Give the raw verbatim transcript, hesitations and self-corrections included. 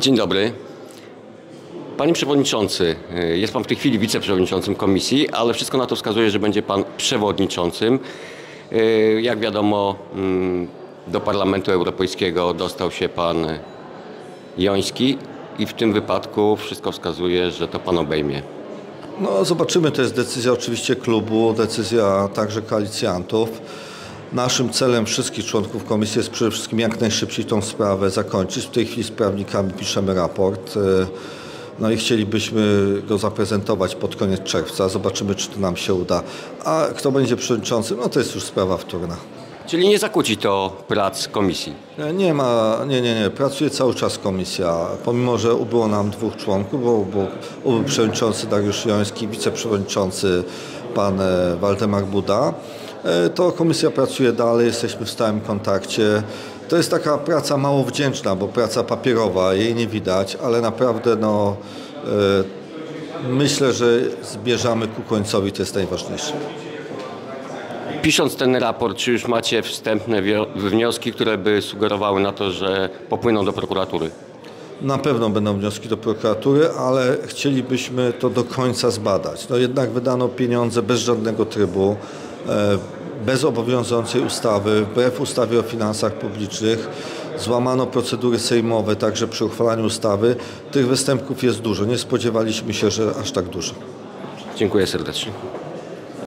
Dzień dobry. Panie Przewodniczący, jest Pan w tej chwili wiceprzewodniczącym komisji, ale wszystko na to wskazuje, że będzie Pan przewodniczącym. Jak wiadomo, do Parlamentu Europejskiego dostał się Pan Joński i w tym wypadku wszystko wskazuje, że to Pan obejmie. No zobaczymy, to jest decyzja oczywiście klubu, decyzja także koalicjantów. Naszym celem wszystkich członków komisji jest przede wszystkim jak najszybciej tą sprawę zakończyć. W tej chwili z prawnikami piszemy raport. No i chcielibyśmy go zaprezentować pod koniec czerwca. Zobaczymy, czy to nam się uda. A kto będzie przewodniczącym, no to jest już sprawa wtórna. Czyli nie zakłóci to prac komisji? Nie ma, nie, nie, nie. Pracuje cały czas komisja. Pomimo, że ubyło nam dwóch członków, bo ubył, ubył przewodniczący Dariusz Joński, wiceprzewodniczący pan Waldemar Buda, to komisja pracuje dalej, jesteśmy w stałym kontakcie. To jest taka praca mało wdzięczna, bo praca papierowa, jej nie widać, ale naprawdę no, myślę, że zbierzamy ku końcowi, to jest najważniejsze. Pisząc ten raport, czy już macie wstępne wnioski, które by sugerowały na to, że popłyną do prokuratury? Na pewno będą wnioski do prokuratury, ale chcielibyśmy to do końca zbadać. No jednak wydano pieniądze bez żadnego trybu, bez obowiązującej ustawy, wbrew ustawie o finansach publicznych. Złamano procedury sejmowe także przy uchwalaniu ustawy. Tych występków jest dużo. Nie spodziewaliśmy się, że aż tak dużo. Dziękuję serdecznie.